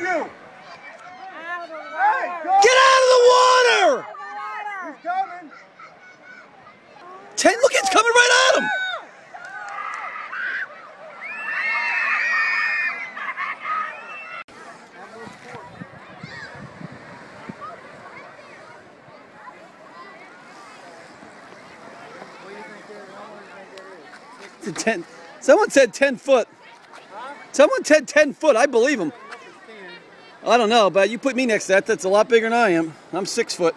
with you. Hey, get out of the water! He's coming. Look, it's coming right at him. Someone said 10 foot. Someone said 10 foot. I believe him. I don't know, but you put me next to that. That's a lot bigger than I am. I'm 6 foot.